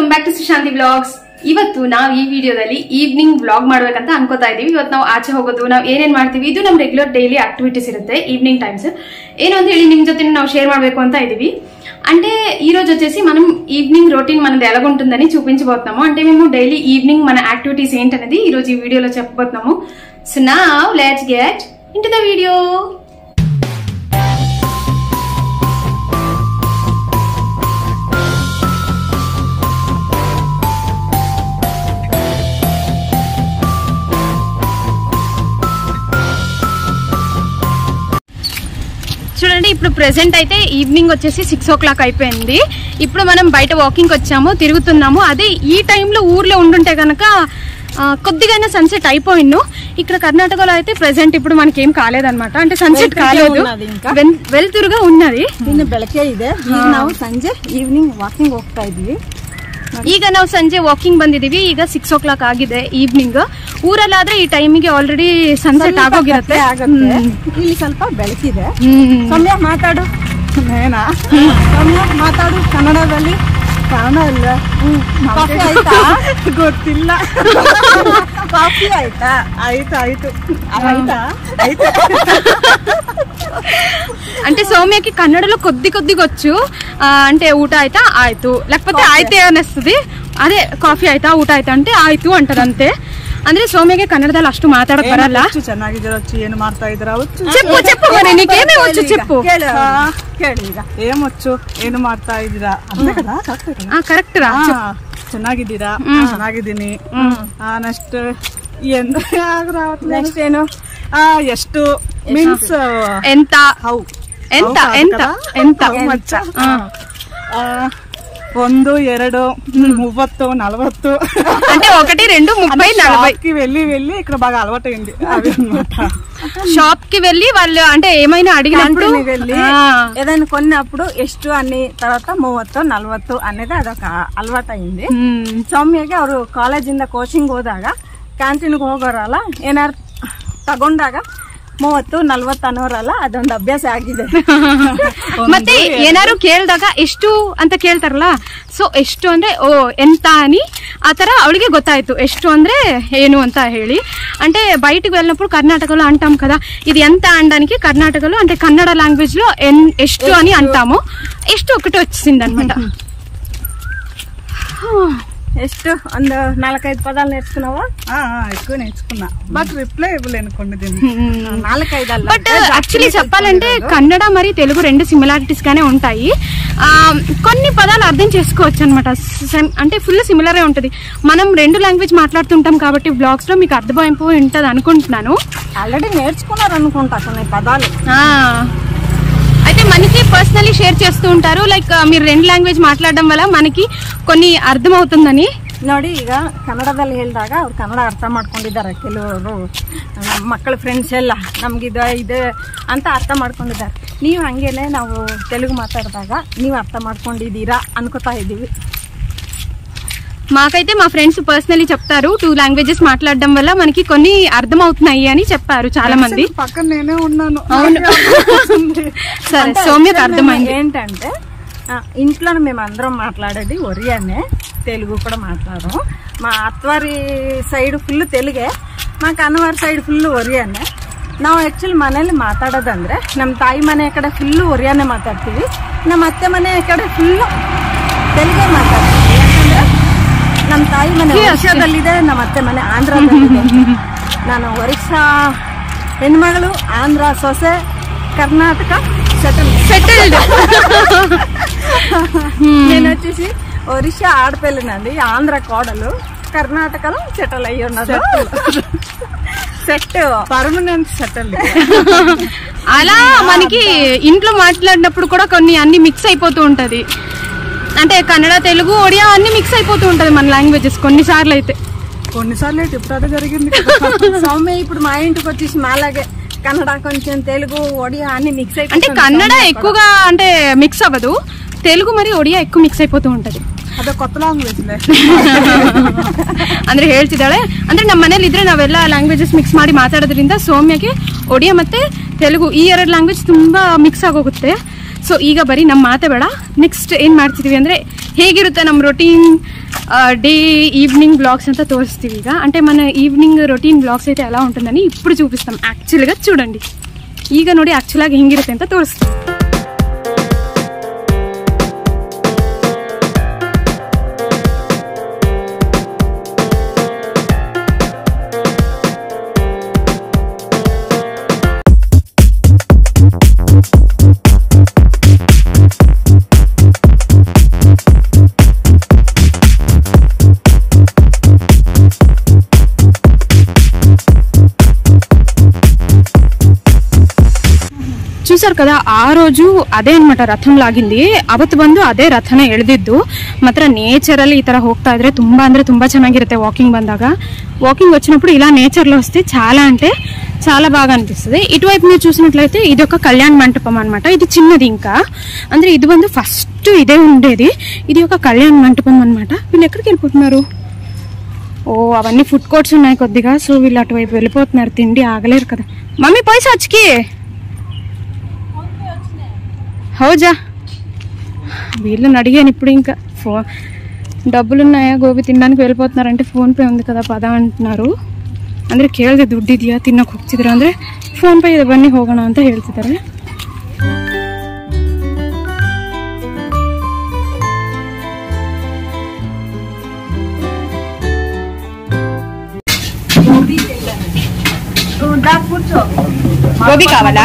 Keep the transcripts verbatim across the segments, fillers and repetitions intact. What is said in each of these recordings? Welcome back to Sushanthi vlogs. ಇವತ್ತು ನಾವು ಈ ವಿಡಿಯೋದಲ್ಲಿ ಈವ್ನಿಂಗ್ ವ್ಲಾಗ್ ಮಾಡಬೇಕಂತ ಅನ್ಕೋತಾ ಇದೀವಿ. ಇವತ್ತು ನಾವು ಆಚೆ ಹೋಗೋದು, ನಾವು ಏನೇನ್ ಮಾಡ್ತೀವಿ, ಇದು ನಮ್ಮ ರೆಗ್ಯುಲರ್ ಡೈಲಿ ಆಕ್ಟಿವಿಟೀಸ್ ಇರುತ್ತೆ ಈವ್ನಿಂಗ್ ಟೈಮ್ಸ್. ಏನು ಅಂತ ಹೇಳಿ ನಿಮ್ ಜೊತೆ ನಾವು ಶೇರ್ ಮಾಡಬೇಕು ಅಂತ ಇದೀವಿ. అంటే ఈ రోజు వచ్చేసి మనం ఈవినింగ్ రొటీన్ మనది ఎలాగుంటుందని చూపించబోతున్నాము. అంటే మేము డైలీ ఈవినింగ్ మన యాక్టివిటీస్ ఏంటనేది ఈ రోజు ఈ వీడియోలో చెప్పబోతున్నాము. So now let's get into the video. చూడండి, ఇప్పుడు ప్రెసెంట్ అయితే ఈవినింగ్ వచ్చేసి సిక్స్ ఓ క్లాక్ అయిపోయింది. ఇప్పుడు మనం బయట వాకింగ్కి వచ్చాము, తిరుగుతున్నాము. అదే ఈ టైంలో ఊర్లో ఉండుంటే కనుక కొద్దిగానే సన్సెట్ అయిపోయిండు. ఇక్కడ కర్ణాటకలో అయితే ప్రెసెంట్ ఇప్పుడు మనకేం కాలేదన్నమాట, అంటే సన్సెట్ కాలేదు, వెలుతురుగా ఉన్నది. నిన్న ಬೆಳಕೆ ಇದೆ, ನಾವು ಸಂಜೆ ಈವ್ನಿಂಗ್ ವಾಕಿಂಗ್ ಹೋಗ್ತಾ ಇದೀವಿ. ಈಗ ನಾವು ಸಂಜೆ ವಾಕಿಂಗ್ ಬಂದಿದೀವಿ, ಈಗ ಸಿಕ್ಸ್ ಓ ಕ್ಲಾಕ್ ಆಗಿದೆ ಈವ್ನಿಂಗ್. ಊರಲ್ಲಾದ್ರೆ ಈ ಟೈಮಿಗೆ ಆಲ್ರೆಡಿ ಸನ್ಸೆಟ್ ಆಗೋಗಿರುತ್ತೆ. ಇಲ್ಲಿ ಸ್ವಲ್ಪ ಬೆಳಕಿದೆ. ಸೌಮ್ಯ ಮಾತಾಡು, ಸೌಮ್ಯ ಮಾತಾಡು ಕನ್ನಡದಲ್ಲಿ. ಕಾರಣ ಇಲ್ಲ, ಕಾಫಿ ಆಯ್ತಾ ಗೊತ್ತಿಲ್ಲ. ಕಾಫಿ ಆಯ್ತಾ? ಆಯ್ತು ಆಯ್ತು ಆಯ್ತಾ ಆಯ್ತು. అంటే సౌమ్యకి కన్నడలో కొద్ది కొద్దిగా వచ్చు. అంటే ఊట అయితా ఆయ్తు, లేకపోతే అయితే అనిస్తుంది. అదే కాఫీ అయితా ఊట అయితా అంటే ఆయ్తు అంటారు అంతే. ಅಂದ್ರೆ ಸೌಮ್ಯಗೆ ಕನ್ನಡದಲ್ಲಿ ಅಷ್ಟು ಮಾತಾಡಕ್ ಬರಲ್ಲ. ಚೆನ್ನಾಗಿದ್ದೀರಚ್ಚು, ಏನು ಮಾಡ್ತಾ ಇದ್ರ? చెప్పు చెప్పు మరి, నీకేమే వచ్చు చెప్పు. ಕೇಳಿ ಈಗ ಏಮೊಚ್ಚು, ಏನು ಮಾಡ್ತಾ ಇದ್ದೀರಾ ಅಂತ కదా. ಕರೆಕ್ಟ್ ರಾ? ಚೆನ್ನಾಗಿದ್ದೀರಾ? ಚೆನ್ನಾಗಿದ್ದೀನಿ. ನೆಕ್ಸ್ಟ್ ನೆಕ್ಸ್ಟ್ ಏನು? ಎಷ್ಟು ಮೀನ್ಸ್ ಎಂತ ಎಂತ ಎಂತ ಎಂತ ಮಚ್ಚ. ಒಂದು ಎರಡು ಮೂವತ್ತು నలభత్తు అంటే ఒకటి రెండు ముప్పై నలభైకి వెళ్ళి వెళ్ళి ఇక్కడ బాగా అలవాటైంది. అవి షాప్ కి వెళ్ళి వాళ్ళు అంటే ఏమైనా అడిగినప్పుడు వెళ్ళి ఏదైనా కొన్నప్పుడు ఎస్టు అని తర్వాత ಮೂವತ್ತು ನಲವತ್ತು అనేది అదొక అలవాటైంది. ಸೌಮ್ಯಗೆ ಅವರು ಕಾಲೇಜಿಂದ ಕೋಚಿಂಗ್ ಹೋದಾಗ ಕ್ಯಾಂಟೀನ್ಗೆ ಹೋಗೋರಲ್ಲ, ಏನಾರು ತಗೊಂಡಾಗ ಮೂವತ್ತು ನಲ್ವತ್ತು ಅನ್ನೋರಲ್ಲ, ಅದೊಂದು ಅಭ್ಯಾಸ ಆಗಿದೆ. ಮತ್ತೆ ಏನಾರು ಕೇಳಿದಾಗ ಎಷ್ಟು ಅಂತ ಕೇಳ್ತಾರಲ್ಲ, ಸೊ ಎಷ್ಟು ಅಂದ್ರೆ ಓ ಎಂತ అని ಆತರ ಅವಳಿಗೆ ಗೊತ್ತಾಯ್ತು ಎಷ್ಟು ಅಂದ್ರೆ ಏನು ಅಂತ ಹೇಳಿ. అంటే బయటకు వెళ్ళినప్పుడు కర్ణాటకలో అంటాం కదా, ఇది ఎంత అనడానికి కర్ణాటకలో అంటే కన్నడ లాంగ్వేజ్ లో ಎಷ್ಟು అని అంటాము. ಎಷ್ಟು ఒకటి వచ్చింది అనమాట. ಎಷ್ಟು ಒಂದು ನಾಲ್ಕೈದು ಪದಾలు నేర్చుకున్నావా? ఎక్కువ నేర్చుకున్నా, బట్ రిప్లై ఇవ్వలేను కొన్ని దీన్ని. నాలుగైదు అలా. బట్ యాక్చువల్లీ చెప్పాలంటే కన్నడ మరి తెలుగు రెండు సిమిలారిటీస్ గానే ఉంటాయి. కొన్ని పదాలు అర్థం చేసుకోవచ్చు అనమాట, అంటే ఫుల్ సిమిలరే ఉంటుంది. మనం రెండు లాంగ్వేజ్ మాట్లాడుతుంటాం కాబట్టి బ్లాగ్స్ లో మీకు అర్థమైపో ఉంటుంది అనుకుంటున్నాను. ఆల్రెడీ నేర్చుకున్నారు అనుకుంటా కొన్ని పదాలు. అయితే మనకి పర్సనలీ షేర్ చేస్తూ ఉంటారు, లైక్ మీరు రెండు లాంగ్వేజ్ మాట్లాడడం వల్ల మనకి కొన్ని అర్థం అవుతుందని. ನೋಡಿ, ಈಗ ಕನ್ನಡದಲ್ಲಿ ಹೇಳಿದಾಗ ಅವ್ರು ಕನ್ನಡ ಅರ್ಥ ಮಾಡ್ಕೊಂಡಿದ್ದಾರೆ. ಕೆಲವರು ಮಕ್ಕಳ ಫ್ರೆಂಡ್ಸ್ ಎಲ್ಲ ನಮ್ಗಿದ ಇದೆ ಅಂತ ಅರ್ಥ ಮಾಡ್ಕೊಂಡಿದ್ದಾರೆ. ನೀವು ಹಂಗೇನೆ ನಾವು ತೆಲುಗು ಮಾತಾಡಿದಾಗ ನೀವು ಅರ್ಥ ಮಾಡ್ಕೊಂಡಿದ್ದೀರಾ ಅನ್ಕೋತಾ ಇದ್ದೀವಿ. మాకైతే మా ఫ్రెండ్స్ పర్సనలీ చెప్తారు టూ లాంగ్వేజెస్ మాట్లాడడం వల్ల మనకి కొన్ని అర్థం అవుతున్నాయి అని చెప్పారు చాలా మంది. పక్కన నేనే ఉన్నాను. సరే సౌమ్యకు అర్థమైంది ఏంటంటే, ఇంట్లో మేమందరం మాట్లాడేది ఒరియానే, తెలుగు కూడా మాట్లాడము. మా అత్వారి సైడ్ ఫుల్ తెలుగే, మా కన్నవారి సైడ్ ఫుల్ ఒరియానే. ನಾವು ಆ್ಯಕ್ಚುಲಿ ಮನೇಲಿ ಮಾತಾಡೋದಂದ್ರೆ ನಮ್ಮ ತಾಯಿ ಮನೆ ಕಡೆ ಫುಲ್ಲು ಒರಿಯಾನೇ ಮಾತಾಡ್ತೀವಿ, ನಮ್ಮ ಅತ್ತೆ ಮನೆ ಕಡೆ ಫುಲ್ಲು తెలుగే ಮಾತಾಡ್ತೀವಿ. ನಮ್ಮ ತಾಯಿ ಮನೆ ಒರಿಸ್ಸಾದಲ್ಲಿದೆ, ನಮ್ಮ ಅತ್ತೆ ಮನೆ ಆಂಧ್ರದಲ್ಲಿದೆ. ನಾನು ಒರಿಸ್ಸಾ ಹೆಣ್ಮಗಳು, ಆಂಧ್ರ ಸೊಸೆ, ಕರ್ನಾಟಕ ಸೆಟಲ್ ಸೆಟಲ್ಡ್. నేను వచ్చేసి ఒరిస్సా ఆడపిల్లనండి, ఆంధ్ర కోడలు, కర్ణాటకలో సెటిల్ అయ్యి ఉన్నది. Set permanent settle. అలా మనకి ఇంట్లో మాట్లాడినప్పుడు కూడా కొన్ని అన్ని మిక్స్ అయిపోతూ ఉంటది. అంటే కన్నడ తెలుగు ఒడియా అన్ని మిక్స్ అయిపోతూ ఉంటది మన లాంగ్వేజెస్ కొన్నిసార్లు. అయితే కొన్నిసార్లు అయితే ఇప్పుడు అదే జరిగింది. సౌమ్య ఇప్పుడు మా ఇంటికి వచ్చేసి మాలాగే కన్నడ కొంచెం తెలుగు ఒడియా అన్ని మిక్స్ అయిపోతుంది. అంటే కన్నడ ఎక్కువగా అంటే మిక్స్ అవ్వదు, తెలుగు మరి ఒడియా ఎక్కువ మిక్స్ అయిపోతూ ఉంటది. ಅದ ಕೊತ್ತ ಲಾಂಗ್ವೇಜ್ ಅಂದ್ರೆ ಹೇಳ್ತಿದ್ದಾಳೆ. ಅಂದ್ರೆ ನಮ್ಮ ಮನೇಲಿ ಇದ್ರೆ ನಾವೆಲ್ಲ ಲ್ಯಾಂಗ್ವೇಜಸ್ ಮಿಕ್ಸ್ ಮಾಡಿ ಮಾತಾಡೋದ್ರಿಂದ ಸೌಮ್ಯಗೆ ಒಡಿಯಾ ಮತ್ತೆ ತೆಲುಗು ಈ ಎರಡು ಲ್ಯಾಂಗ್ವೇಜ್ ತುಂಬಾ ಮಿಕ್ಸ್ ಆಗೋಗುತ್ತೆ. ಸೊ ಈಗ ಬರೀ ನಮ್ಮ ಮಾತೆ ಬೇಡ, ನೆಕ್ಸ್ಟ್ ಏನು ಮಾಡ್ತಿದ್ದೀವಿ ಅಂದರೆ ಹೇಗಿರುತ್ತೆ ನಮ್ಮ ರೊಟೀನ್ డే ఈవినింగ్ బ్లాగ్స్ అంతా తోరిస్తాం. ఇక అంటే మన ఈవినింగ్ రొటీన్ బ్లాగ్స్ అయితే ఎలా ఉంటుందని ఇప్పుడు చూపిస్తాం. యాక్చువల్గా చూడండి, ఈగ నోడి యాక్చువల్గా హెంగిರುತ್ತೆ ಅಂತ ತೋರಿಸ್ತೀವಿ. చూసారు కదా, ఆ రోజు అదే అనమాట రథం లాగింది. అవತ್ತು ಬಂದು ಅದೇ ರಥನ ಎಳೆದಿದ್ದು. ಮಾತ್ರ ನೇಚರಲ್ಲಿ ಈ ತರ ಹೋಗ್ತಾ ಇದ್ರೆ ತುಂಬಾ ಅಂದ್ರೆ ತುಂಬಾ ಚೆನ್ನಾಗಿರುತ್ತೆ. ವಾಕಿಂಗ್ ಬಂದಾಗ, వాకింగ్ వచ్చినప్పుడు ఇలా నేచర్లో వస్తే చాలా అంటే చాలా బాగా అనిపిస్తుంది. ఇటువైపు మీరు చూసినట్లయితే ఇది ఒక కళ్యాణ మంటపం అనమాట. ఇది చిన్నది, ఇంకా అంటే ఇది బంధు ఫస్ట్ ఇదే ఉండేది. ఇది ఒక కళ్యాణ మంటపం అనమాట. వీళ్ళు ఎక్కడికి వెళ్ళిపోతున్నారు? ఓ అవన్నీ ఫుడ్ కోర్ట్స్ ఉన్నాయి కొద్దిగా. సో వీళ్ళు అటువైపు వెళ్ళిపోతున్నారు, తిండి ఆగలేరు కదా. మమ్మీ పైసా వచ్చి హౌజా వీళ్ళని అడిగాను. ఇప్పుడు ఇంకా ఫో డబ్బులు ఉన్నాయా గోబీ తినడానికి వెళ్ళిపోతున్నారంటే ఫోన్పే ఉంది కదా పదా అంటున్నారు. ಅಂದರೆ ಕೇಳಿದೆ ದುಡ್ಡು ಇದೆಯಾ ತಿನ್ನೋಕೆ ಹೋಗ್ತಿದ್ರು ಅಂದರೆ ಫೋನ್ಪೇ ಇದೆ ಬನ್ನಿ ಹೋಗೋಣ ಅಂತ ಹೇಳ್ತಿದ್ದಾರೆ. గోబీ కావాలా?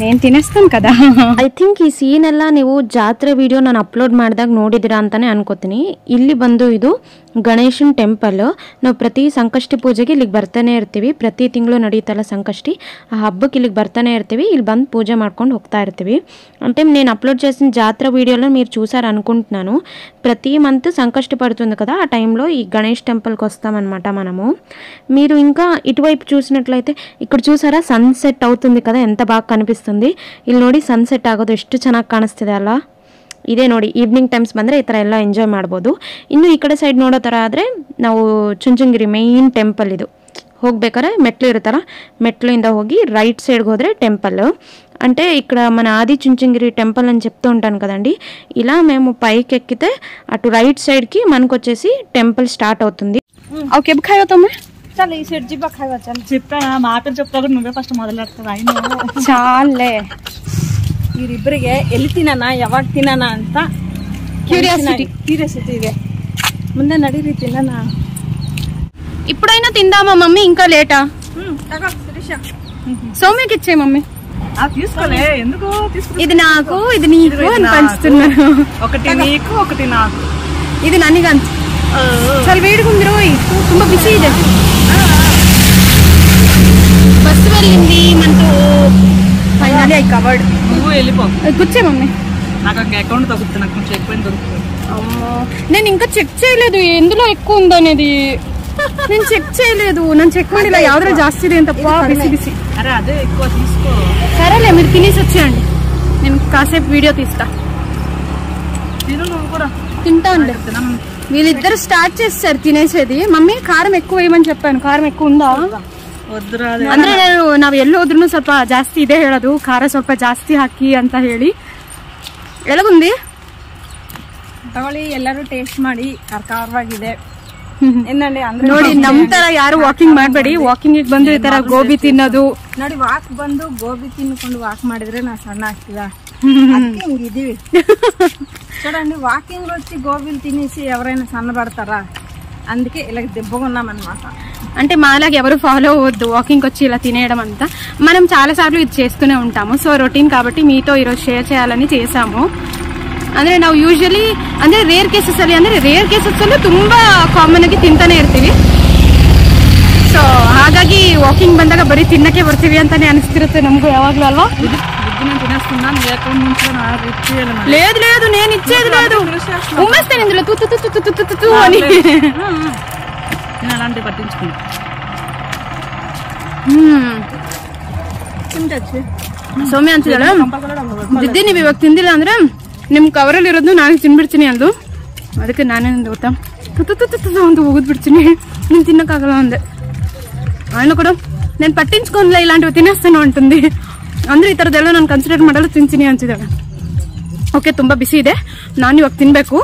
నేను తినేస్తాను కదా. ಐ ಥಿಂಕ್ ಈ ಸೀನ್ ಎಲ್ಲ ನೀವು ಜಾತ್ರೆ ವಿಡಿಯೋ ನಾನು ಅಪ್ಲೋಡ್ ಮಾಡಿದಾಗ ನೋಡಿದಿರಾ ಅಂತಾನೆ ಅನ್ಕೋತೀನಿ. ಇಲ್ಲಿ ಬಂದು ಇದು ಗಣೇಶನ್ ಟೆಂಪಲ್. ನಾವು ಪ್ರತಿ ಸಂಕಷ್ಟಿ ಪೂಜೆಗೆ ಇಲ್ಲಿಗೆ ಬರ್ತಾನೆ ಇರ್ತೀವಿ. ಪ್ರತಿ ತಿಂಗಳು ನಡೆಯುತ್ತಲ್ಲ ಸಂಕಷ್ಟಿ, ಆ ಹಬ್ಬಕ್ಕೆ ಇಲ್ಲಿಗೆ ಬರ್ತಾನೆ ಇರ್ತೀವಿ. ಇಲ್ಲಿ ಬಂದು ಪೂಜೆ ಮಾಡ್ಕೊಂಡು ಹೋಗ್ತಾ ಇರ್ತೀವಿ. అంటే నేను అప్లోడ్ చేసిన జాతర వీడియోలో మీరు చూసారు అనుకుంటున్నాను. ప్రతి మంత్ సంకష్టి పడుతుంది కదా, ఆ టైంలో ఈ గణేష్ టెంపుల్కి వస్తామన్నమాట మనము. మీరు ఇంకా ఇటువైపు చూసినట్లయితే ఇక్కడ చూసారా సన్సెట్ అవుతుంది కదా, ఎంత బాగా కనిపిస్తుంది. ಇಲ್ಲಿ ನೋಡಿ ಸನ್ಸೆಟ್ ಆಗೋದು ಎಷ್ಟು ಚೆನ್ನಾಗಿ ಕಾಣಿಸ್ತಿದೆ ಅಲ್ಲ. ಇದೇ ನೋಡಿ, ಈವ್ನಿಂಗ್ ಟೈಮ್ಸ್ ಬಂದರೆ ಈ ಥರ ಎಲ್ಲ ಎಂಜಾಯ್ ಮಾಡ್ಬೋದು. ಇನ್ನು ಈ ಕಡೆ ಸೈಡ್ ನೋಡೋ ಥರ ಆದರೆ ನಾವು ಚುಂಚನಗಿರಿ ಮೇನ್ ಟೆಂಪಲ್ ಇದು. ಹೋಗ್ಬೇಕಾದ್ರೆ ಮೆಟ್ಲು ಇರುತ್ತಲ್ಲ, ಮೆಟ್ಲಿಂದ ಹೋಗಿ రైట్ సైడ్కి ಹೋದರೆ టెంపుల్. అంటే ఇక్కడ మన ఆది చుంచనగిరి టెంపుల్ అని చెప్తూ ఉంటాను కదండి. ఇలా మేము పైకి ఎక్కితే అటు రైట్ సైడ్కి మనకు వచ్చేసి టెంపుల్ స్టార్ట్ అవుతుంది. ఓకే బుఖాయితమ్మే చాలా ఈ సెట్ జిబ్బా ఖాయి వచ్చాను చెప్పాను. మా ఆకలి చెప్తా కూడా నువ్వే ఫస్ట్ మొదలెడతావు. అయినా చాలే ಇವರಿಬ್ಬರಿಗೆ ಎಲ್ಲಿ ತಿನ್ನೋಣ ಯಾವಾಗ ತಿನ್ನೋಣ ಅಂತ ಕ್ಯೂರಿಯಾಸಿಟಿ ಕ್ಯೂರಿಯಾಸಿಟಿ ಇದೆ. ಮುಂದೆ ನಡೀರಿ ತಿನ್ನೋಣ. ಇಪ್ಪಡೈನಾ ತಿಂದಾಮಾ ಮಮ್ಮಿ? ಇಂಕಾ ಲೇಟಾ? ಹ್ಮ್ ತಗೋ ತ್ರಿಷಾ, ಸೌಮ್ಯಕ್ಕೆ ಇಚ್ಚೇ ಮಮ್ಮಿ. ಆ తీసుకోలే, ఎందుకు తీసుకో. ఇది నాకు, ఇది నీకు అని పంచుతున్నాను. ఒకటి నీకు, ఒకటి నాకు. ఇది ನನಗಂತ ಸ್ವಲ್ಪ ಬೇಡ್ಕೊಂಡಿರೋ, ತುಂಬಾ ಬಿಸಿ ಇದೆ. ಬಸ್ ಬಲ್ಲಿಂದಿ ಮಂತು ಫೈನಲಿ ಐ ಕವರ್ಡ್. కూర్చే మమ్మీ, నాకు అకౌంట్ తగ్గుతుంది, నాకు కొంచెం ఎక్కువైంది దొరుకుతుంది. అమ్మో నేను ఇంకా చెక్ చేయలేదు ఎందులో ఎక్కువ ఉందనేది. నేను చెక్ చేయలేదు, నన్ను చెక్ మాడిలా యావరే జాస్తి ಇದೆ ಅಂತ పా బిసి బిసి. అరే అదే ఎక్కువ తీసుకో. సరేలే మీరు తినేసి వచ్చేయండి, నేను కాసేపు వీడియో తీస్తా. తిను నువ్వు కూడా. తింటానులే. వీళ్ళిద్దరు స్టార్ట్ చేస్తారు తినేసేది. మమ్మీ కారం ఎక్కువ వేయమని చెప్పాను, కారం ఎక్కువ ఉందా? ಅಂದ್ರೆ ನಾನು ನಾವ್ ಎಲ್ಲೋದ್ರು ಸ್ವಲ್ಪ ಜಾಸ್ತಿ ಇದೆ ಹೇಳೋದು, ಖಾರ ಸ್ವಲ್ಪ ಜಾಸ್ತಿ ಹಾಕಿ ಅಂತ ಹೇಳಿ. ಎಳಗುಂದಿ ತಗೊಳ್ಳಿ, ಎಲ್ಲರೂ ಟೇಸ್ಟ್ ಮಾಡಿ. ಖಾರವಾಗಿದೆ ನೋಡಿ. ನಮ್ ತರ ಯಾರು ವಾಕಿಂಗ್ ಮಾಡ್ಬೇಡಿ. ವಾಕಿಂಗ್ ಬಂದು ಈ ತರ ಗೋಬಿ ತಿನ್ನೋದು ನೋಡಿ. ವಾಕ್ ಬಂದು ಗೋಬಿ ತಿನ್ಕೊಂಡು ವಾಕ್ ಮಾಡಿದ್ರೆ ನಾ ಸಣ್ಣ ಆಗ್ತಿದಾ? ಇದೀವಿ ಚೂಡಂಡಿ. ವಾಕಿಂಗ್ వచ్చి గోబీలు తినేసి ఎవరైనా సన్న పడతారా? అందుకే ఇలా దెబ్బగా ఉన్నామన్నమాట. అంటే మాలాగా ఎవరు ఫాలో అవ్వద్దు వాకింగ్కి వచ్చి ఇలా తినేయడం అంతా. మనం చాలాసార్లు ఇది చేస్తూనే ఉంటాము, సో రొటీన్ కాబట్టి మీతో ఈరోజు షేర్ చేయాలని చేసాము. ಅಂದರೆ ನಾವು ಯೂಶ್ವಲಿ ಅಂದರೆ ರೇರ್ ಕೇಸಸ್ಸಲ್ಲಿ ಅಂದರೆ ರೇರ್ ಕೇಸಸ್ಸಲ್ಲೂ ತುಂಬ ಕಾಮನ್ ಆಗಿ ತಿಂತಾನೆ ಇರ್ತೀವಿ. ಸೊ ಹಾಗಾಗಿ ವಾಕಿಂಗ್ ಬಂದಾಗ ಬರೀ ತಿನ್ನೋಕ್ಕೆ ಬರ್ತೀವಿ ಅಂತಲೇ ಅನಿಸ್ತಿರುತ್ತೆ ನಮಗೂ ಯಾವಾಗಲೂ ಅಲ್ವಾ. లేదు లేదు నేను ఇచ్చేది లేదు ఉమ్మేస్తాను ఇందులో తూ అని అలాంటి పట్టించుకున్నా ಸೌಮ್ಯ ಅಂತಿದ್ದಾಳೆ ದಿದ್ದಿ ನೀವು ಇವಾಗ ತಿಂದಿಲ್ಲ ಅಂದ್ರೆ ನಿಮ್ ಕವರಲ್ಲಿ ಇರೋದು ನಾನು ತಿನ್ಬಿಡ್ತೀನಿ ಅಂದು ಅದಕ್ಕೆ ನಾನೇನಂದು ಗೊತ್ತಾ ಒಂದು ಹೋಗುದ್ ಬಿಡ್ತೀನಿ ನೀನ್ ತಿನ್ನಕ್ಕಾಗಲ್ಲ ಅಂದೆ ఆయన కూడా నేను పట్టించుకోనిలా ఇలాంటివి తినేస్తాను అంటుంది ಅಂದ್ರೆ ಈ ತರದೆಲ್ಲ ನಾನು ಕನ್ಸಿಡರ್ ಮಾಡಲು ತಿಂತೀನಿ ಅಂತಿದ್ದಾಳೆ ಓಕೆ ತುಂಬಾ ಬಿಸಿ ಇದೆ ನಾನು ಇವಾಗ ತಿನ್ಬೇಕು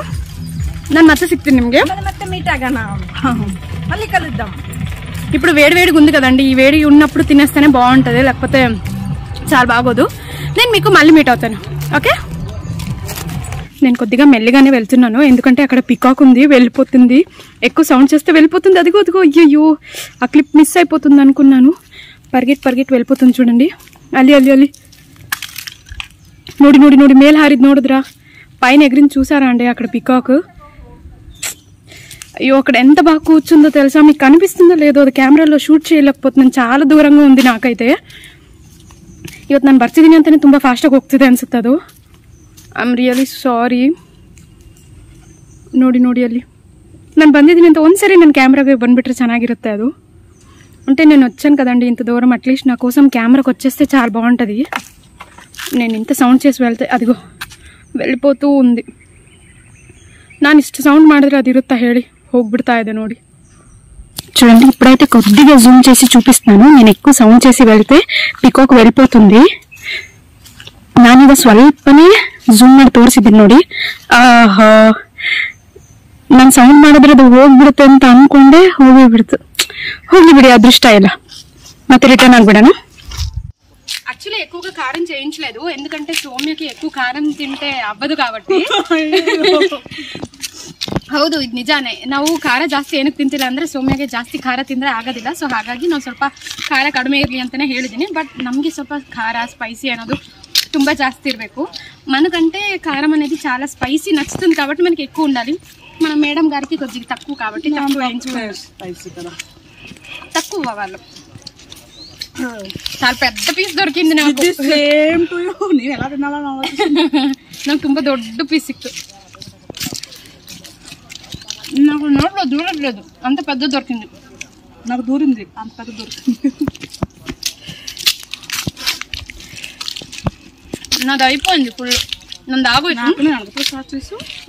ನಾನು ಮತ್ತೆ ಸಿಗ್ತೀನಿ ನಿಮ್ಗೆ ఇప్పుడు వేడి వేడిగా ఉంది కదండి ఈ వేడి ఉన్నప్పుడు తినేస్తేనే బాగుంటుంది లేకపోతే చాలా బాగోదు నేను మీకు మళ్ళీ మీట్ అవుతాను ఓకే నేను కొద్దిగా మెల్లిగానే వెళ్తున్నాను ఎందుకంటే అక్కడ పికాక్ ఉంది వెళ్ళిపోతుంది ఎక్కువ సౌండ్ చేస్తే వెళ్ళిపోతుంది అదిగో అదిగో అయ్యో ఆ క్లిప్ మిస్ అయిపోతుంది అనుకున్నాను పరిగెట్ పరిగెట్ వెళ్ళిపోతుంది చూడండి అల్లి అల్లి అల్లి నోడి నోడి నోడి మేల్ హారిది నోడదురా పైన ఎగిరిని చూసారా అండి అక్కడ పికాక్ అయ్యో అక్కడ ఎంత బాగా కూర్చుందో తెలుసా మీకు కనిపిస్తుందో లేదో అది కెమెరాలో షూట్ చేయలేకపోతున్నాను చాలా దూరంగా ఉంది నాకైతే ಇವತ್ತು ನಾನು ಬರ್ತಿದ್ದೀನಿ ಅಂತಲೇ ತುಂಬ ಫಾಸ್ಟಾಗಿ ಹೋಗ್ತಿದೆ ಅನಿಸುತ್ತೆ ಅದು ಐ ಆಮ್ ರಿಯಲಿ ಸಾರಿ ನೋಡಿ ನೋಡಿ ಅಲ್ಲಿ ನಾನು ಬಂದಿದ್ದೀನಿ ಅಂತ ಒಂದ್ಸರಿ ನನ್ನ ಕ್ಯಾಮ್ರಾಗೆ ಬಂದುಬಿಟ್ರೆ ಚೆನ್ನಾಗಿರುತ್ತೆ ಅದು అంటే నేను వచ్చాను కదండి ఇంత దూరం అట్లీస్ట్ నా కోసం కెమెరాకి వచ్చేస్తే చాలా బాగుంటుంది నేను ఇంత సౌండ్ చేసి వెళ్తే అదిగో వెళ్ళిపోతూ ఉంది ನಾನು ಇಷ್ಟು ಸೌಂಡ್ ಮಾಡಿದ್ರೆ ಅದು ಇರುತ್ತಾ ಹೇಳಿ ಹೋಗ್ಬಿಡ್ತಾ ಇದೆ ನೋಡಿ చూడండి ఇప్పుడైతే కొద్దిగా జూమ్ చేసి చూపిస్తాను నేను ఎక్కువ సౌండ్ చేసి వెళ్తే పికాక్ వెళ్ళిపోతుంది నానిగా స్వల్పనే జూమ్ ಮಾಡಿ ತೋರಿಸಿದ್ದೀನಿ ನೋಡಿ ಆಹಾ ನಾನು ಸೌಂಡ್ ಮಾಡಿದ್ರೆ ಅದು ಹೋಗ್ಬಿಡುತ್ತೆ ಅಂತ ಅನ್ಕೊಂಡೆ ಹೋಗಿ ಬಿಡ್ತು ಹೋಗಿ ಬಿಡಿ ಅದೃಷ್ಟ ಇಲ್ಲ ಮತ್ತೆ ರಿಟರ್ನ್ ಆಗ್ಬಿಡೋಣ యాక్చువల్లీ ఎక్కువగా కారం చేయించలేదు ఎందుకంటే సోమ్యకి ఎక్కువ కారం తింటే అవ్వదు కాబట్టి ಹೌದು ಇದು ನಿಜಾನೇ ನಾವು ಖಾರ ಜಾಸ್ತಿ ಏನಕ್ಕೆ ತಿಂತಿಲ್ಲ ಅಂದರೆ ಸೌಮ್ಯಗೆ ಜಾಸ್ತಿ ಖಾರ ತಿಂದರೆ ಆಗೋದಿಲ್ಲ ಸೊ ಹಾಗಾಗಿ ನಾವು ಸ್ವಲ್ಪ ಖಾರ ಕಡಿಮೆ ಇರಲಿ ಅಂತಲೇ ಹೇಳಿದ್ದೀನಿ ಬಟ್ ನಮಗೆ ಸ್ವಲ್ಪ ಖಾರ ಸ್ಪೈಸಿ ಅನ್ನೋದು ತುಂಬ ಜಾಸ್ತಿ ಇರಬೇಕು మనకంటే కారం అనేది చాలా స్పైసీ నచ్చుతుంది కాబట్టి మనకి ఎక్కువ ఉండాలి మన మేడం గారికి కొద్దిగా తక్కువ కాబట్టి తక్కువ వాళ్ళు చాలా పెద్ద పీస్ దొరికింది నాకు ತುಂಬ ದೊಡ್ಡ పీస్ ಸಿಕ್ತು నాకు నోట్లో దూరట్లేదు అంత పెద్ద దొరికింది నాకు దూరింది అంత పెద్ద దొరికింది నాది అయిపోయింది ఫుల్ నన్ను దాగోచ్చు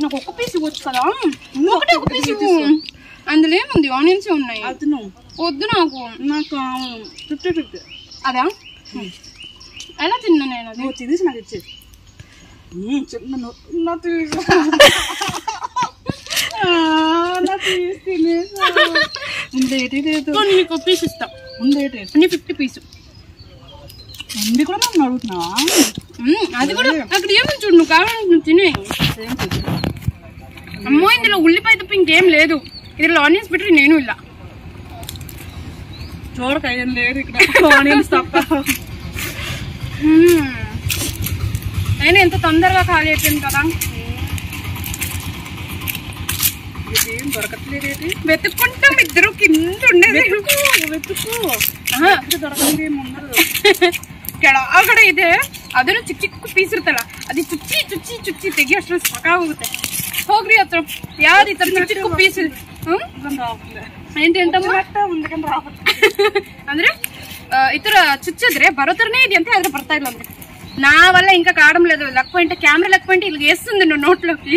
నాకు ఒక్క పీస్ ఇవ్వచ్చు కదా ఒకటి ఒక పీస్ అందులో ఏముంది ఆనియన్స్ ఉన్నాయి వద్దు నాకు నాకు ఫిఫ్టీ ఫిఫ్టీ అదా ఎలా తిన్నా నేను అది తినేసి నాకు ఇచ్చేది చిన్న అమ్మో ఇందులో ఉల్లిపాయ తప్ప ఇంకేం లేదు ఇందులో ఆనియన్స్ పెట్టి నేను ఇలా చూడకాయ అయినా ఎంత తొందరగా ఖాళీ అయిపోయింది కదా వెతుక్కుంటాం ఇద్దరు కింద ఉండేది ಕೆಳಗಡೆ ಇದೆ ಅದನ್ನು ಚಿಕ್ಕ ಚಿಕ್ಕ ಪೀಸ್ ಇರ್ತಲ್ಲ ಅದು ಚುಚ್ಚಿ ಚುಚ್ಚಿ ಚುಚ್ಚಿ ತೆಗಿ ಅಷ್ಟು ಸಾಕಾಗುತ್ತೆ ಹೋಗ್ರಿ ಹತ್ರ ಯಾರು ಈ ತರ ಚಿಕ್ಕ ಪೀಸ್ ಅಂದ್ರೆ ಈ ತರ ಚುಚ್ಚಿದ್ರೆ ಬರೋ ತರನೇ ಇದೆ ಅಂತ ಆದ್ರೆ ಬರ್ತಾ ಇಲ್ಲ ಅಂದ್ರೆ ನಾವೆಲ್ಲ ఇంకా కాడం లేదు లక్ పాయింట్ కెమెరా లక్ పాయింట్ ఇలా వేస్తుంది నువ్వు నోట్లోకి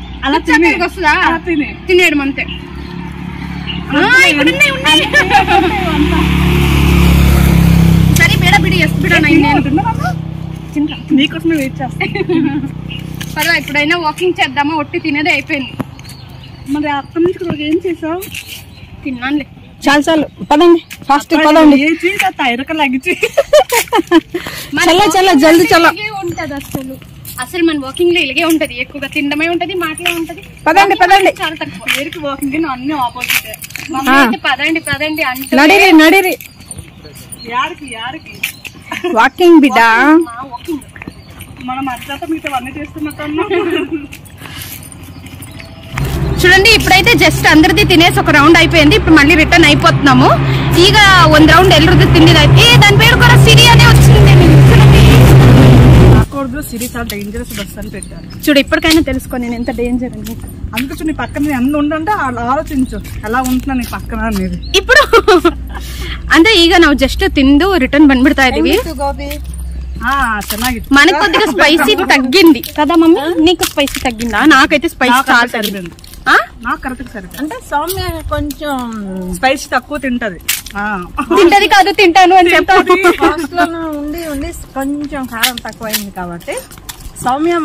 అలా తినేది వస్తుందా తినేయడం అంతే ఇక్కడున్నాయి ఉన్నాయి సరే బేడ బిడి ఎస్ బిడనా నీకోసమే వెయిట్ చేస్తా పర్వాలేదు ఇప్పుడైనా వాకింగ్ చేద్దామా ఒట్టి తినేది అయిపోయింది మరి అప్పటి నుంచి ఏం చేసావు తిన్నానులే చాలా చాలు పదండి ఫాస్ట్ పదండి ఏ చీజ్ అత్త ఇరక లాగిచి చల్ల చల్ల జల్ది చల్ల ఉంటది అసలు అసలు మన వాకింగ్ లో ఇలాగే ఉంటది ఎక్కువగా తిండమే ఉంటది మాటలే ఉంటది పదండి పదండి చాలా తక్కువ ఎరికి వాకింగ్ ని అన్ని ఆపోజిట్ మమ్మీ అయితే పదండి పదండి అంటే నడిరి నడిరి యార్కి యార్కి వాకింగ్ బిడా వాకింగ్ మనం అట్లాట మీటవన్నీ చేస్తున్నట్టు చూడండి. ఇప్పుడైతే జస్ట్ అందరిది తినేసి ఒక రౌండ్ అయిపోయింది. ఇప్పుడు మళ్ళీ రిటర్న్ అయిపోతున్నాము. ఈగ ఒక రౌండ్ ఎల్లరిది తిండి అయితే దాని పేరు కూడా సిరి అనే వచ్చింది. చూడు ఇప్పటికైనా తెలుసుకో నేను ఎంత డేంజర్ అని. అందుకే చూడు పక్కన ఎంత ఉండంటే ఆలోచించు ఎలా ఉంటున్నా నీ పక్కన అనేది. ఇప్పుడు అంటే ఈగ నాకు జస్ట్ తిందు రిటర్న్ బండ్బిడతా ಇದೀವಿ. మనకు కొద్దిగా స్పైసీ తగ్గింది కదా మమ్మీ, నీకు స్పైసీ తగ్గిందా? నాకైతే స్పైసీ చాలా తగ్గింది. అంటే సౌమ్య కొంచెం స్పైసీ తక్కువ తింటది. తింటది కాదు తింటాను అని చెప్తాను. ఉండి ఉండి కొంచెం కారం తక్కువైంది కాబట్టి సౌమ్య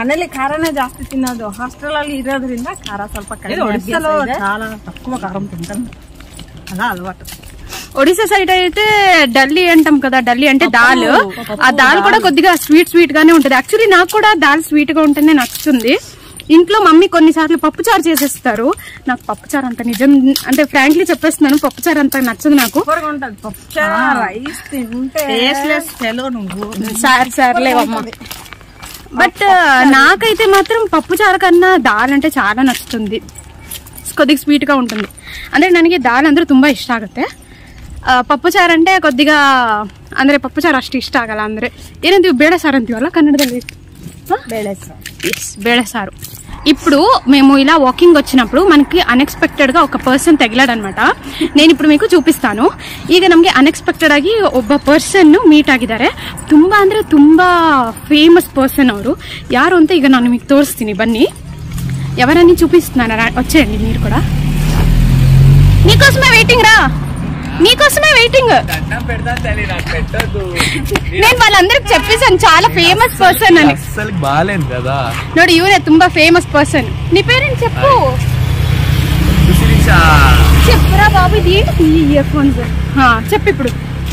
మనల్ని కారనే ಜಾಸ್ತಿ తినదు. ಹಾಸ್ಟೆಲ್ ಅಲ್ಲಿ ಇರೋದ್ರಿಂದ ಖಾರ ಸ್ವಲ್ಪ ಕಡಿಮೆ. ಒಡಿಸ್ಸಾలో చాలా తక్కువ కారం తింటాను, అలా అలవాటు. ఒడిశా సైడ్ అయితే డల్లీ అంటాం కదా, డల్లీ అంటే దాల్. ఆ దాల్ కూడా కొద్దిగా స్వీట్ స్వీట్ గానే ఉంటది. యాక్చువల్లీ నాకు కూడా దాల్ స్వీట్ గా ఉంటేనే నచ్చుతుంది. ఇంట్లో మమ్మీ కొన్నిసార్లు పప్పుచారు చేసేస్తారు. నాకు పప్పుచారు అంత నిజం అంటే ఫ్రాంక్లీ చెప్పేస్తున్నాను, పప్పుచారు అంత నచ్చదు నాకు. సార్ సార్లే అమ్మ, బట్ నాకైతే మాత్రం పప్పుచారు కన్నా దాల్ అంటే చాలా నచ్చుతుంది. కొద్దిగా స్వీట్ గా ఉంటుంది. అంటే ನನಗೆ ದಾಲ್ ಅಂದ್ರೆ ತುಂಬಾ ಇಷ್ಟ ಆಗುತ್ತೆ. ಪಪ್ಪುಚಾರು ಅಂಟೆ ಕೊದ್ದಿಗ ಅಂದ್ರೆ ಪಪ್ಪುಚಾರು ಅಷ್ಟು ಇಷ್ಟ ಆಗಲ್ಲ. ಅಂದ್ರೆ ಏನಂತೀವಿ, ಬೇಳೆ ಸಾರು ಅಂತೀವಲ್ಲ ಕನ್ನಡದಲ್ಲಿ, ಬೇಳೆ ಸಾರು. ಎಸ್, ಬೇಳೆ ಸಾರು. ఇప్పుడు మేము ఇలా వాకింగ్ వచ్చినప్పుడు మనకి అన్ఎక్స్పెక్టెడ్గా ఒక పర్సన్ తగిలాడనమాట. నేను ఇప్పుడు మీకు చూపిస్తాను. ಈಗ ನಮಗೆ ಅನ್ಎಕ್ಸ್ಪೆಕ್ಟೆಡ್ ಆಗಿ ಒಬ್ಬ ಪರ್ಸನ್ನು ಮೀಟ್ ಆಗಿದ್ದಾರೆ. ತುಂಬ ಅಂದರೆ ತುಂಬ ಫೇಮಸ್ ಪರ್ಸನ್. ಅವರು ಯಾರು ಅಂತ ಈಗ ನಾನು మీకు ತೋರಿಸ್ತೀನಿ, ಬನ್ನಿ. ఎవరని చూపిస్తున్నాను, వచ్చేయండి మీరు కూడా. నీకోసమే వెయిటింగ్ రా, నీకోసమే వెయిటింగ్. నేను వాళ్ళందరికి చెప్పేసాను చాలా ఫేమస్ పర్సన్ అని. నోడు ఇవరే తుంబా ఫేమస్ పర్సన్. నీ పేరేం చెప్పు, చెప్పురా బాబు. ఇది ఏంటి ఈ ఇయర్ ఫోన్స్? చెప్పు ఇప్పుడు.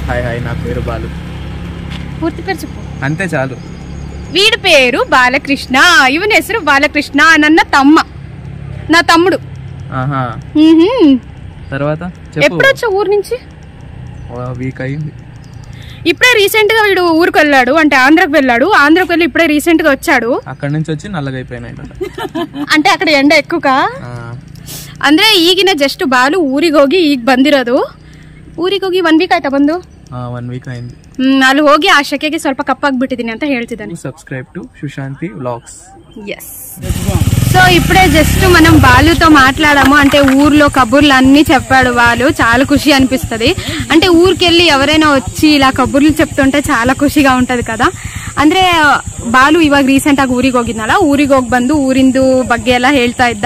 హాయ్ హాయ్, నా పేరు బాలు. పూర్తి పేరు చెప్పు, అంతే చాలు. వీడి పేరు బాలకృష్ణ, ఇవన హెసరు బాలకృష్ణ. నన్న తమ్మ, నా తమ్ముడు. తర్వాత ఎప్పుడొచ్చా ఊరు నుంచి? ఇప్పుడే రీసెంట్ గా వీడు ఊరికి వెళ్ళాడు, అంటే ఆంధ్రాకి వెళ్ళాడు. ఆంధ్రాకి వెళ్ళి ఇప్పుడే రీసెంట్ గా వచ్చాడు. అక్కడ నుంచి వచ్చి నల్లగైపోయినాయి, అంటే అక్కడ ఎండ ఎక్కువ. ಅಂದ್ರೆ ಈಗಿನ ಜಸ್ಟ್ ಬಾಲು ಊರಿಗೆ ಹೋಗಿ ಈಗ ಬಂದಿರೋದು. ಊರಿಗೆ ಹೋಗಿ ಒನ್ ವೀಕ್ ಆಯ್ತಾ ಬಂದು? ಅಲ್ಲಿ ಹೋಗಿ ಆ ಶೆಕೆಗೆ ಸ್ವಲ್ಪ ಕಪ್ಪಾಗ್ಬಿಟ್ಟಿದ್ದೀನಿ ಅಂತ ಹೇಳ್ತಿದ್ದಾನೆ. Subscribe to Sushanti vlogs. Yes. So ఇప్పుడే జస్ట్ మనం బాలుతో మాట్లాడాము. అంటే ఊర్లో కబుర్లు అన్నీ చెప్పాడు బాలు. చాలా ఖుషి అనిపిస్తుంది. అంటే ఊరికెళ్ళి ఎవరైనా వచ్చి ఇలా కబుర్లు చెప్తుంటే చాలా ఖుషిగా ఉంటుంది కదా. ಅಂದರೆ ಬಾಲು ಇವಾಗ ರೀಸೆಂಟಾಗಿ ಊರಿಗೆ ಹೋಗಿದ್ನಲ್ಲ, ಊರಿಗೆ ಹೋಗಿ ಬಂದು ಊರಿಂದು ಬಗ್ಗೆ ಎಲ್ಲ ಹೇಳ್ತಾ ಇದ್ದ.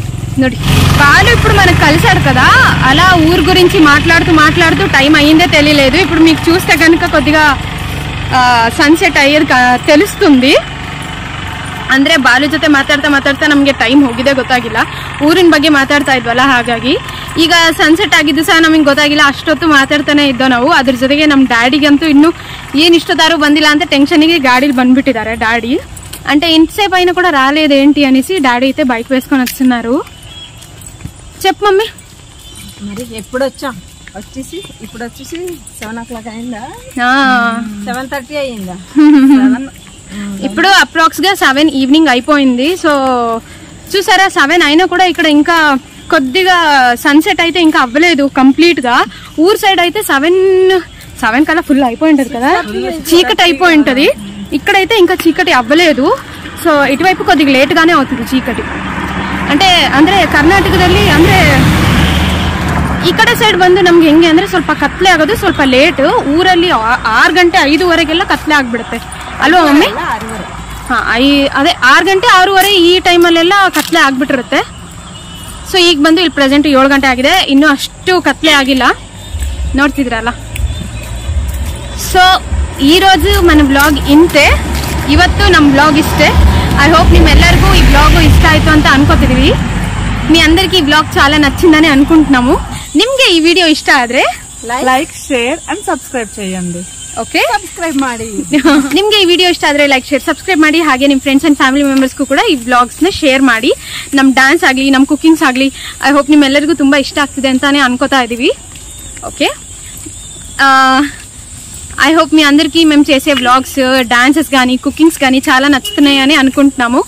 ನೋಡಿ. బాలు ఇప్పుడు మనకు కలిశాడు కదా, అలా ఊరు గురించి మాట్లాడుతూ మాట్లాడుతూ టైం అయ్యిందే తెలియలేదు. ఇప్పుడు మీకు చూస్తే కనుక కొద్దిగా సన్సెట్ అయ్యేది తెలుస్తుంది. ಅಂದರೆ ಬಾಲು ಜೊತೆ ಮಾತಾಡ್ತಾ ಮಾತಾಡ್ತಾ ನಮಗೆ ಟೈಮ್ ಹೋಗಿದೆ ಗೊತ್ತಾಗಿಲ್ಲ. ಊರಿನ ಬಗ್ಗೆ ಮಾತಾಡ್ತಾ ಇದ್ವಲ್ಲ, ಹಾಗಾಗಿ ಈಗ ಸನ್ಸೆಟ್ ಆಗಿದ್ದು ಸಹ ನಮಗೆ ಗೊತ್ತಾಗಿಲ್ಲ. ಅಷ್ಟೊತ್ತು ಮಾತಾಡ್ತಾನೆ ಇದ್ದೋ ನಾವು. ಅದ್ರ ಜೊತೆಗೆ ನಮ್ಮ ಡ್ಯಾಡಿಗಂತೂ ಇನ್ನೂ ಏನು ಇಷ್ಟೊತ್ತಾರು ಬಂದಿಲ್ಲ ಅಂತ ಟೆನ್ಷನಿಗೆ ಗಾಡೀಲಿ ಬಂದ್ಬಿಟ್ಟಿದ್ದಾರೆ ಡ್ಯಾಡಿ. అంటే ఇంతసేపు అయినా కూడా రాలేదేంటి అనేసి డాడీ అయితే బైక్ వేసుకొని వస్తున్నారు. చెప్పు మమ్మీ, మరి ఎప్పుడు వచ్చా? వచ్చేసి ఇప్పుడు వచ్చేసి సెవెన్ ఓ క్లాక్ అయిందా, సెవెన్ థర్టీ అయిందా. ఇప్పుడు అప్రాక్స్ గా సెవెన్ ఈవినింగ్ అయిపోయింది. సో చూసారా, సెవెన్ అయినా కూడా ఇక్కడ ఇంకా కొద్దిగా సన్సెట్ అయితే ఇంకా అవ్వలేదు కంప్లీట్ గా. ఊరు సైడ్ అయితే సెవెన్ సెవెన్ కల్లా ఫుల్ అయిపోయి ఉంటది కదా, చీకటి అయిపోయి ఉంటది. ఇక్కడైతే ఇంకా చీకటి అవ్వలేదు. సో ఇటువైపు కొద్దిగా లేట్గానే అవుతుంది చీకటి. అంటే ಅಂದರೆ ಕರ್ನಾಟಕದಲ್ಲಿ ಅಂದರೆ ಈ ಕಡೆ ಸೈಡ್ ಬಂದು ನಮಗೆ ಹೆಂಗೆ ಅಂದ್ರೆ ಸ್ವಲ್ಪ ಕತ್ತಲೆ ಆಗೋದು ಸ್ವಲ್ಪ ಲೇಟ್. ಊರಲ್ಲಿ ಆರು ಗಂಟೆ ಐದುವರೆಗೆಲ್ಲ ಕತ್ತಲೆ ಆಗ್ಬಿಡುತ್ತೆ ಅಲ್ವಾ ಮಮ್ಮಿ? ಹಾ, ಐ ಅದೇ ಆರು ಗಂಟೆ ಆರೂವರೆ ಈ ಟೈಮಲ್ಲೆಲ್ಲ ಕತ್ತಲೆ ಆಗ್ಬಿಟ್ಟಿರುತ್ತೆ. ಸೊ ಈಗ ಬಂದು ಇಲ್ಲಿ ಪ್ರೆಸೆಂಟ್ ಏಳು ಗಂಟೆ ಆಗಿದೆ, ಇನ್ನೂ ಅಷ್ಟು ಕತ್ತಲೆ ಆಗಿಲ್ಲ, ನೋಡ್ತಿದ್ರಲ್ಲ. ಸೊ ಈರೋಜು ನನ್ನ ಬ್ಲಾಗ್ ಇಂತೆ, ಇವತ್ತು ನಮ್ಮ ಬ್ಲಾಗ್ ಇಷ್ಟೇ. ಐ ಹೋಪ್ ನಿಮ್ಮೆಲ್ಲರಿಗೂ ಈ ಬ್ಲಾಗು ಇಷ್ಟ ಆಯಿತು ಅಂತ ಅನ್ಕೋತಿದ್ದೀವಿ. మీ అందరికి ఈ బ్లాగ్ చాలా నచ్చిందని అనుకుంటున్నాము. నిమ్గే ఈ వీడియో ఇష్ట ఆద్రే లైక్ షేర్ అండ్ సబ్స్క్రైబ్ చేయండి. ఓకే, సబ్స్క్రైబ్ ಮಾಡಿ. ನಿಮಗೆ ಈ ವಿಡಿಯೋ ಇಷ್ಟ ಆದ್ರೆ ಲೈಕ್ ಶೇರ್ ಸಬ್ಸ್ಕ್ರೈಬ್ ಮಾಡಿ, ಹಾಗೆ ನಿಮ್ಮ ಫ್ರೆಂಡ್ಸ್ ಅಂಡ್ ಫ್ಯಾಮಿಲಿ ಮೆಂಬರ್ಸ್ ಗೂ ಕೂಡ ಈ ವ್ಲಾಗ್ಸ್ ನ ಶೇರ್ ಮಾಡಿ. ನಮ್ಮ ಡ್ಯಾನ್ಸ್ ಆಗಲಿ ನಮ್ಮ ಕುಕಿಂಗ್ಸ್ ಆಗಲಿ ಐ ಹೋಪ್ ನಿಮ್ಮೆಲ್ಲರಿಗೂ ತುಂಬಾ ಇಷ್ಟ ಆಗ್ತಿದೆ ಅಂತಾನೆ ಅನ್ಕೋತಾ ಇದೀವಿ. ఓకే, ఐ హోప్ మీ అందరికీ మేము చేసే వ్లాగ్స్ డాన్సెస్ కానీ కుకింగ్స్ కానీ చాలా నచ్చుతున్నాయని అనుకుంటున్నాము.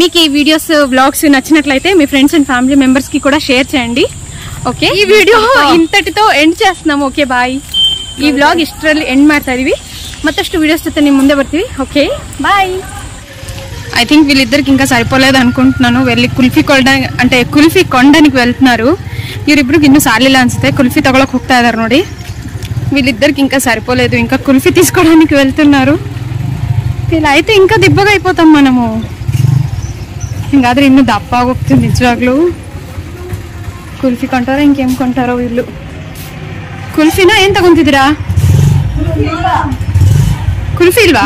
మీకు ఈ వీడియోస్ వ్లాగ్స్ నచ్చినట్లయితే మీ ఫ్రెండ్స్ అండ్ ఫ్యామిలీ మెంబర్స్కి కూడా షేర్ చేయండి. ఓకే, ఈ వీడియో ఇంతటితో ఎండ్ చేస్తున్నాము. Okay bye. ఈ వ్లాగ్ ఇష్టರಲ್ಲಿ ಎಂಡ್ ಮಾಡ್ತಾ ಇದೀವಿ. ಮತ್ತಷ್ಟು వీడియోస్ ಜೊತೆ ನಿಮ್ಮ ಮುಂದೆ ಬರ್ತೀವಿ. Okay bye. ఐ థింక్ వీళ్ళిద్దరికి ఇంకా సరిపోలేదు అనుకుంటున్నాను. వెళ్ళి కుల్ఫీ కొనడానికి అంటే కుల్ఫీ కొండనికి వెళ్తున్నారు. ಇವರಿಬ್ಬರಿಗೆ ಇನ್ನೂ ಸಾಲಿಲ್ಲ ಅನ್ಸುತ್ತೆ, కుల్ఫీ ತಗೊಳಕ್ಕೆ ಹೋಗ್ತಾ ಇದ್ದಾರೆ ನೋಡಿ. వీళ్ళిద్దరికి ఇంకా సరిపోలేదు, ఇంకా కుల్ఫీ తీసుకోవడానికి వెళ్తున్నారు. ఇలా అయితే ఇంకా దిబ్బగా అయిపోతాం మనము, ಹಿಂಗಾದ್ರೆ ಇನ್ನೂ ದಪ್ಪ ಆಗೋಗ್ತೀವಿ ನಿಜವಾಗ್ಲೂ. ಕುಲ್ಫಿ ಕೊಂಟಾರ ಇಂకేಮ್ ಕೊಂಟಾರೋ ಇಲ್ಲೂ. ಕುಲ್ಫಿನ ಏನ್ ತಗೊಂತಿದ್ದೀರಾ? ಕುಲ್ಫಿ ಇಲ್ವಾ?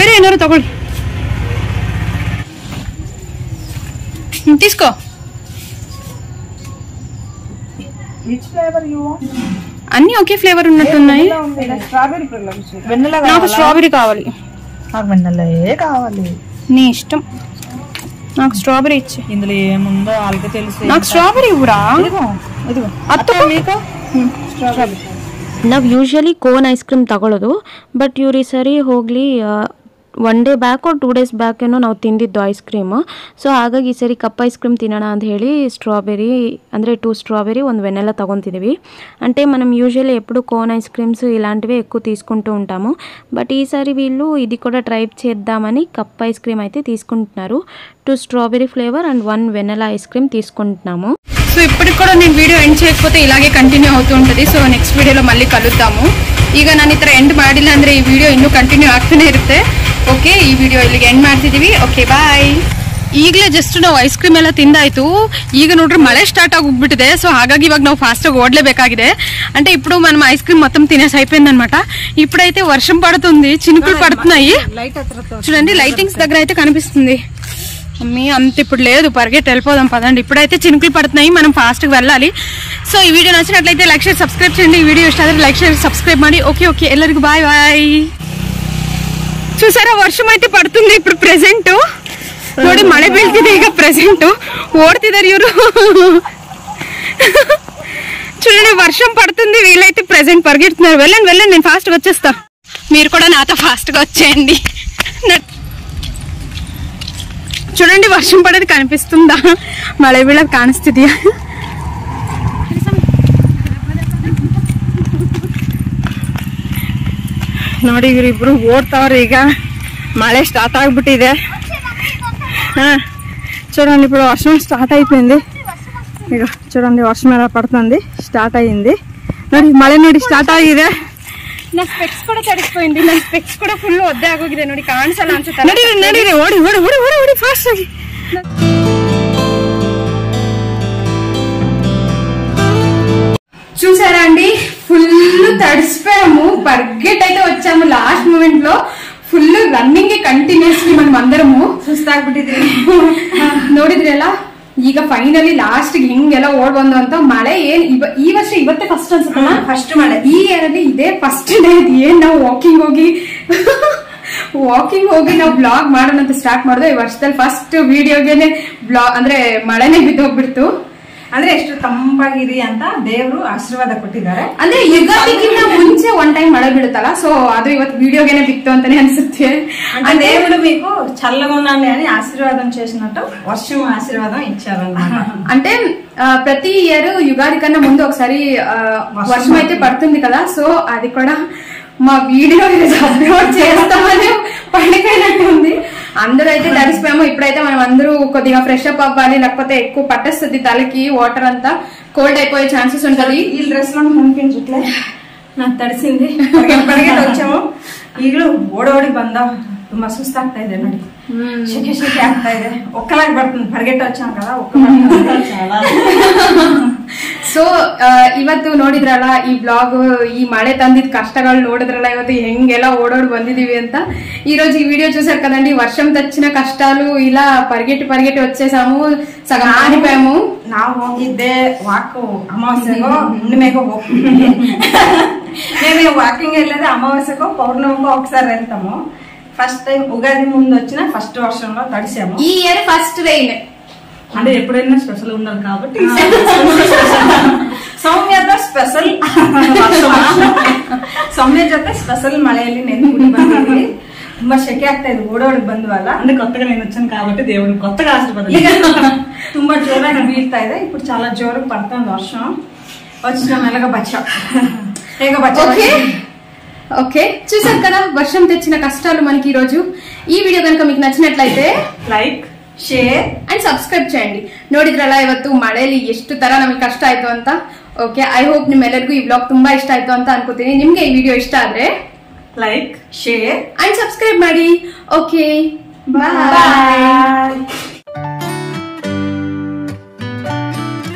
ಬೇರೆ ಏನಾರು ತಗೊಳ್ಳಿ, ತೀಸ್ಕೋ. అన్ని ఒకే ఫ్లేవర్ ఉన్నట్టు ఉన్నాయి. నాకు స్ట్రాబెర్రీ కావాలి. నీ ఇష్టం, నాకు స్ట్రాబెర్రీ ఇచ్చి. ఇందులో ఏముందో వాళ్ళకి తెలుసు. నాకు స్ట్రాబెర్రీ ఇవ్వరా? ನಾವು ಯೂಶಲಿ ಕೋನ್ ಐಸ್ ಕ್ರೀಮ್ ತಗೊಳ್ಳೋದು, ಬಟ್ ಇವ್ರು ಈ ಸರಿ ಹೋಗ್ಲಿ one day back or two days back ಏನೋ ನಾವು ತಿಂದಿದ್ದು ಐಸ್ ಕ್ರೀಮ್. ಸೊ ಹಾಗಾಗಿ ಈ ಸರಿ ಕಪ್ ಐಸ್ ಕ್ರೀಮ್ ತಿನ್ನೋಣ ಅಂತ ಹೇಳಿ ಸ್ಟ್ರಾಬೆರಿ ಅಂದರೆ ಟೂ ಸ್ಟ್ರಾಬೆರಿ ಒಂದು ವೆನೆಲ್ಲ ತಗೊತಿದ್ದೀವಿ. అంటే మనం యూజువల్లీ ఎప్పుడు కోన్ ఐస్ క్రీమ్స్ ఇలాంటివే ఎక్కువ తీసుకుంటూ ఉంటాము, బట్ ఈసారి వీళ్ళు ఇది కూడా ట్రై చేద్దామని కప్ ఐస్ క్రీమ్ అయితే తీసుకుంటున్నారు. Two strawberry flavour and one vanilla ice cream తీసుకుంటున్నాము. సో ఇప్పటికి కూడా నేను వీడియో ఎండ్ చేయకపోతే ఇలాగే కంటిన్యూ అవుతూ ఉంటుంది. సో నెక్స్ట్ వీడియోలో మళ్ళీ కలుద్దాము. ಈಗ ನಾನು ಈ ಥರ ಎಂಡ್ ಮಾಡಿಲ್ಲ ಅಂದರೆ ಈ ವಿಡಿಯೋ ಇನ್ನೂ ಕಂಟಿನ್ಯೂ ಆಗ್ತಾನೆ ಇರುತ್ತೆ. ಓಕೆ, ಈ ವಿಡಿಯೋ ಇಲ್ಲಿಗೆ ಎಂಡ್ ಮಾಡ್ತಿದ್ದೀವಿ. Okay bye. ಈಗಲೇ ಜಸ್ಟ್ ನಾವು ಐಸ್ ಕ್ರೀಮ್ ಎಲ್ಲ ತಿಂದಾಯಿತು. ಈಗ ನೋಡ್ರಿ ಮಳೆ ಸ್ಟಾರ್ಟ್ ಆಗೋಗ್ಬಿಟ್ಟಿದೆ. ಸೊ ಹಾಗಾಗಿ ಇವಾಗ ನಾವು ಫಾಸ್ಟಾಗಿ ಓಡಲೇಬೇಕಾಗಿದೆ. అంటే ఇప్పుడు మనం ఐస్ క్రీమ్ మొత్తం తినేసి అయిపోయింది అనమాట. ఇప్పుడైతే వర్షం పడుతుంది, చినుకులు పడుతున్నాయి. చూడండి లైటింగ్స్ దగ్గర అయితే కనిపిస్తుంది. మమ్మీ అంత ఇప్పుడు లేదు, పరిగెట్ వెళ్ళిపోదాం పదండి. ఇప్పుడైతే చినుకులు పడుతున్నాయి, మనం ఫాస్ట్గా వెళ్ళాలి. సో ఈ వీడియో నచ్చినట్లయితే లైక్ షేర్ సబ్స్క్రైబ్ చేయండి. ఈ వీడియో ఇష్ట ಆದರೆ లైక్ షేర్ సబ్స్క్రైబ్ ಮಾಡಿ. ఓకే ఓకే ಎಲ್ಲರಿಗೂ ಬಾಯ್ ಬಾಯ್. చూసారా వర్షం అయితే పడుతుంది ఇప్పుడు ప్రెసెంట్. ನೋಡಿ ಮಳೆ ಬೀಳ್ತಿದೆ ಈಗ ಪ್ರೆಸೆಂಟ್. ಓಡ್ತಿದ್ದಾರೆ ಇವರು చూడండి. వర్షం పడుతుంది, వీళ్ళైతే ప్రెసెంట్ పరిగెడుతున్నారు. వెళ్ళండి వెళ్ళండి, నేను ఫాస్ట్గా వచ్చేస్తా. మీరు కూడా నాతో ఫాస్ట్గా వచ్చేయండి. చూడండి వర్షం పడేది కనిపిస్తుందా? మಳೆ వీళ్ళకి కానిస్తుందా? ನೋಡಿ ಇವರಿಬ್ರು ಓಡ್ತಾವ್ರಿ. ಈಗ మಳೆ స్టార్ట్ ఆగిబిట్టిదే. చూడండి ఇప్పుడు వర్షం స్టార్ట్ అయిపోయింది. ఇక చూడండి వర్షం ఎలా పడుతుంది. స్టార్ట్ అయ్యింది ನೋಡಿ, ಮಳೆ ನೋಡಿ ಸ್ಟಾರ್ಟ್ ಆಗಿದೆ. నా స్పెక్స్ కూడా తడిసిపోయింది. నా స్పెక్స్ కూడా ఫుల్ ಒದ್ದೆ ಆಗೋಗಿದೆ ನೋಡಿ, ಕಾಣಿಸಲ್ಲ ಅನ್ಸುತ್ತೆ. ನೋಡಿ ನೋಡಿ ಓಡಿ ಓಡಿ ಓಡಿ ಓಡಿ ಓಡಿ ಫಾಸ್ಟ್ ಆಗಿ. చూసారా అండి, ఫుల్ తడిసిపోయాము. పరిగెట్ అయితే వచ్చాము లాస్ట్ మూమెంట్ లో. ఫుల్ రన్నింగ్ కంటిన్యూస్లీ మనం అందరము ಸುಸ್ತಾಗ್ಬಿಟ್ಟಿದ್ವಿ ನೋಡಿದ್ರಲ್ಲ. ಈಗ ಫೈನಲಿ ಲಾಸ್ಟ್ ಹಿಂಗೆಲ್ಲ ಓಡ್ ಬಂದು ಅಂತ. ಮಳೆ ಏನ್ ಈ ವರ್ಷ ಇವತ್ತೇ ಫಸ್ಟ್ ಅನ್ಸುತ್ತಲ್ಲ, ಫಸ್ಟ್ ಮಳೆ ಈ ಇಯರ್ ಅಲ್ಲಿ. ಇದೇ ಫಸ್ಟ್ ಡೇ. ಏನ್ ನಾವು ವಾಕಿಂಗ್ ಹೋಗಿ ವಾಕಿಂಗ್ ಹೋಗಿ ನಾವು ಬ್ಲಾಗ್ ಮಾಡೋಣ ಅಂತ ಸ್ಟಾರ್ಟ್ ಮಾಡಿದ್ವಿ. ಈ ವರ್ಷದಲ್ಲಿ ಫಸ್ಟ್ ವಿಡಿಯೋಗೆನೆ ಬ್ಲಾಗ್ ಅಂದ್ರೆ ಮಳೆನೇ ಬಿದ್ದೋಗ್ಬಿಡ್ತು. ಅಂದ್ರೆ ಎಷ್ಟು ತಂಪಾಗಿರಿ ಅಂತ ದೇವ್ರು ಆಶೀರ್ವಾದ ಕೊಟ್ಟಿದ್ದಾರೆ. ಅಂದ್ರೆ ಯುಗಾದಿಗಿಂತ ಮುಂಚೆ ಒನ್ ಟೈಮ್ ಮಳೆ ಬೀಳುತ್ತಲ್ಲ, ಸೊ ಅದು ಇವತ್ತು ವಿಡಿಯೋಗೆನೆ ಬಿತ್ತು ಅಂತಾನೆ ಅನ್ಸುತ್ತೆ. దేవుడు మీకు చల్లగా ఉన్నాను అని ఆశీర్వాదం చేసినట్టు వర్షం ఆశీర్వాదం ఇచ్చారన్నమాట. అంటే ప్రతి ఇయర్ యుగాది కన్నా ముందు ఒకసారి వర్షం అయితే పడుతుంది కదా, సో అది కూడా మా వీడియో అప్లోడ్ చేస్తామని పండుగ ఉంది. అందరూ అయితే తడిసిపోయాము. ఇప్పుడైతే మనం అందరూ కొద్దిగా ఫ్రెష్ అప్ అవ్వాలి, లేకపోతే ఎక్కువ పట్టేస్తుంది తలకి, వాటర్ అంతా కోల్డ్ అయిపోయే ఛాన్సెస్ ఉంటది. ఈ డ్రెస్ లో కనిపించట్లే, నాకు తడిసింది. ఎప్పటికే వచ్చాము, ಈಗಲೂ ಓಡೋಡಿ ಬಂದ ತುಂಬಾ ಸುಸ್ತಾಗ್ತಾ ಇದೆ ನೋಡಿ, ಶೆಕೆ ಶೆಕೆ ಆಗ್ತಾ ಇದೆ. ಒಕ್ಕಲಾಗಿ ಬರ್ತದೆ ಹೊರಗೆಟ್ಟು ವಚ್ಚಾನು ಕದಾ ಒಕ್ಕ. ಸೊ ಇವತ್ತು ನೋಡಿದ್ರಲ್ಲ ಈ ಬ್ಲಾಗ್, ಈ ಮಳೆ ತಂದಿದ ಕಷ್ಟಗಳು ನೋಡಿದ್ರಲ್ಲ, ಇವತ್ತು ಹೆಂಗೆಲ್ಲ ಓಡೋಡ್ ಬಂದಿದೀವಿ ಅಂತ. ఈ రోజు ఈ వీడియో చూసారు కదండి, వర్షం తెచ్చిన కష్టాలు ఇలా పరిగెట్టి పరిగెట్టి వచ్చేసాము, సగం ఆడిపోయాము. ನಾವು ಹೋಗಿದ್ದೆ ವಾಕು ಅಮಾವಾಸ್ಯೆಗೋ ಹುಣ್ಣಿಮೆಗೋ ಹೋಗ್ತೀವಿ. నేను వాకింగ్ వెళ్ళేది అమావాస్యకో పౌర్ణమికో ఒకసారి వెళ్తాము. ఫస్ట్ టైం ఉగాది ముందు వచ్చిన ఫస్ట్ వర్షంలో తడిసాము. ఈ ఇయర్ ఫస్ట్ రెయిన్ అంటే ఎప్పుడైనా స్పెషల్ ఉండాలి కాబట్టి సౌమ్యత స్పెషల్ ಸೌಮ್ಯ ಜೊತೆ ಸ್ಪೆಷಲ್ ಮಳೆಯಲ್ಲಿ ನೆನ್ನೆ ಬಂದಿದ್ವಿ. ತುಂಬಾ ಶೆಕೆ ಆಗ್ತಾ ಇದೆ ಓಡೋಡಿ ಬಂದ್ವಲ್ಲ, ಅಂದ್ರೆ కొత్తగా నేను వచ్చాను కాబట్టి దేవుడు కొత్తగా ఆశీర్వదించాడు. ತುಂಬಾ ಜೋರಾಗಿ ಬೀಳ್ತಾ ಇದೆ, ఇప్పుడు చాలా జోరు పడుతుంది వర్షం. వచ్చిన మెలగ బచ్చా ఓకే. చూసారు కదా వర్షం తెచ్చిన కష్టాలు మనకి ఈ రోజు. ఈ వీడియో కనుక మీకు నచ్చినట్లయితే లైక్, షేర్ అండ్ సబ్స్క్రైబ్ చేయండి. ನೋಡಿದ್ರಲ್ಲ ಇವತ್ತು ಮಳೆಯಲ್ಲಿ ಎಷ್ಟು ತರ ನಮಗೆ ಕಷ್ಟ ಆಯ್ತು ಅಂತ. ಓಕೆ, ಐ ಹೋಪ್ ನಿಮ್ಮೆಲ್ಲರಿಗೂ ಈ ಬ್ಲಾಗ್ ತುಂಬಾ ಇಷ್ಟ ಆಯ್ತು ಅಂತ ಅನ್ಕೋತೀನಿ. ನಿಮ್ಗೆ ಈ ವಿಡಿಯೋ ಇಷ್ಟ ಆದ್ರೆ ಲೈಕ್, ಶೇರ್ ಅಂಡ್ ಸಬ್ಸ್ಕ್ರೈಬ್ ಮಾಡಿ. ಓಕೆ, ಬಾಯ್.